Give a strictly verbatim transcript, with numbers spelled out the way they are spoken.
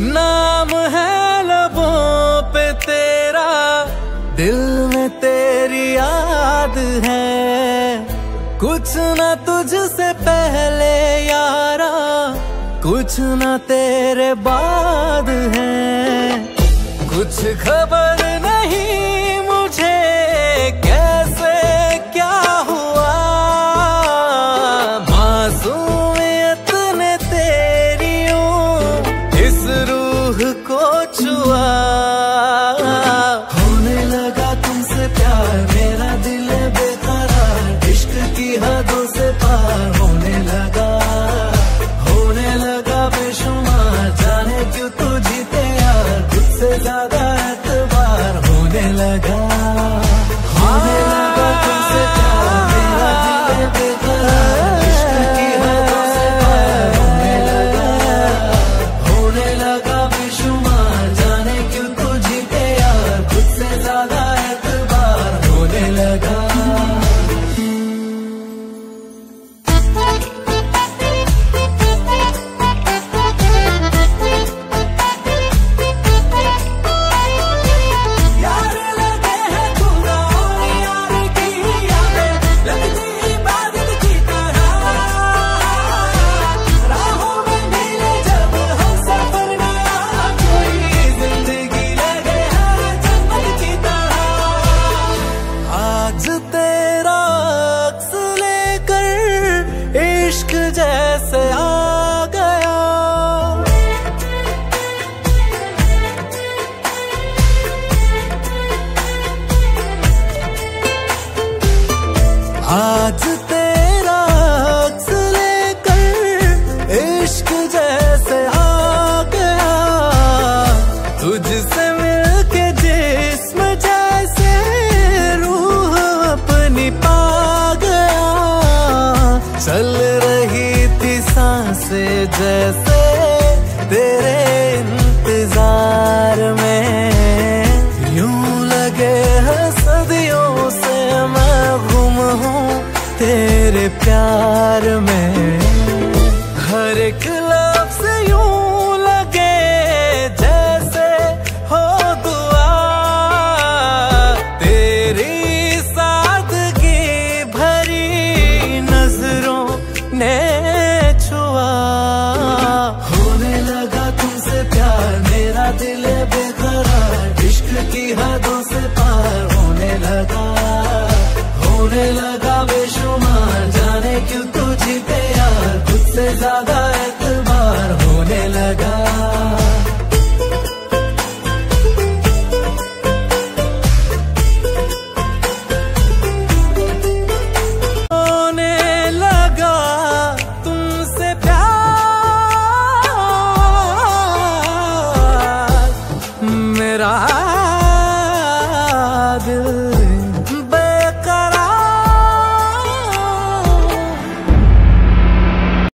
नाम है लबों पे तेरा, दिल में तेरी याद है। कुछ न तुझसे पहले यारा, कुछ न तेरे बाद है। कुछ खबर नहीं मुझे कैसे क्या हुआ, मासूमियत ने तेरी इस रूह को छुआ। होने लगा तुमसे प्यार, मेरा दिल है बेकरार, इश्क की हदों से पार। होने लगा होने लगा बेशुमार, जाने क्यों तू जीते यार, खुद से ज्यादा एतबार। होने लगा होने लगा तुमसे प्यार, मेरा दिल है बेकरार, इश्क की हदों से पार। होने लगा होने लगा बेशुमार, जाने क्यों तू जीते यार, खुद से ज्यादा एतबार। होने लगा इश्क जैसे आ गया, आज तेरा अक्स लेकर इश्क जैसे आ गया। तुझसे मिलके जिस्म जैसे रूह अपनी पा गया। चल रही थी सांसें जैसे तेरे